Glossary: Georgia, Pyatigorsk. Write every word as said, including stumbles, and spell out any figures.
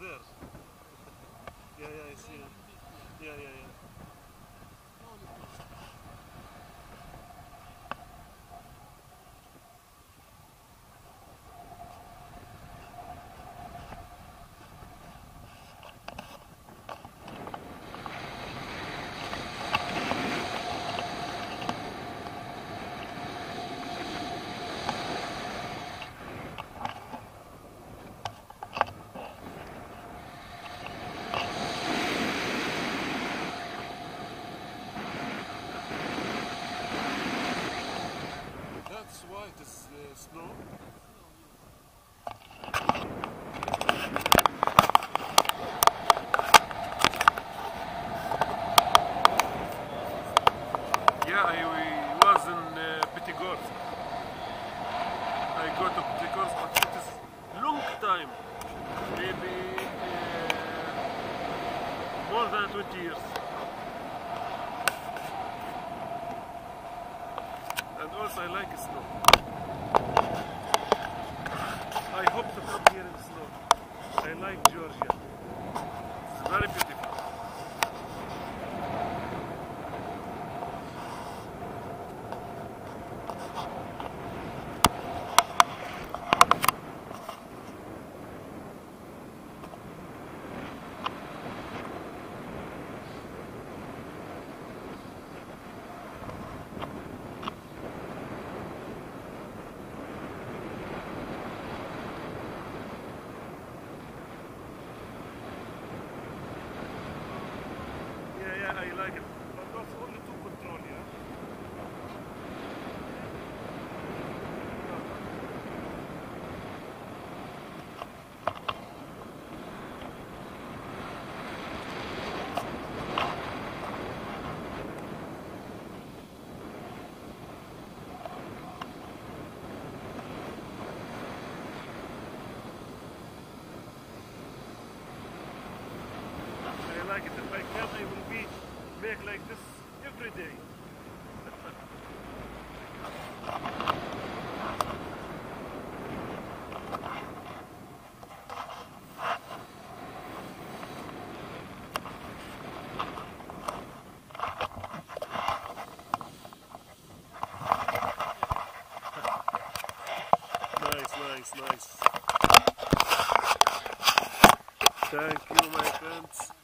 there. Yeah, yeah, I see it. Yeah, yeah, yeah. That's why it is uh, snow. Yeah, I was in uh, Pyatigorsk. I go to Pyatigorsk, but it is long time, maybe uh, more than twenty years. And also I like snow. I hope to come here in snow. I like Georgia. It's very beautiful. I like it, but that's only to control, yeah? I like it. If I can, I will be make like this every day. Nice, nice, nice. Thank you, my friends.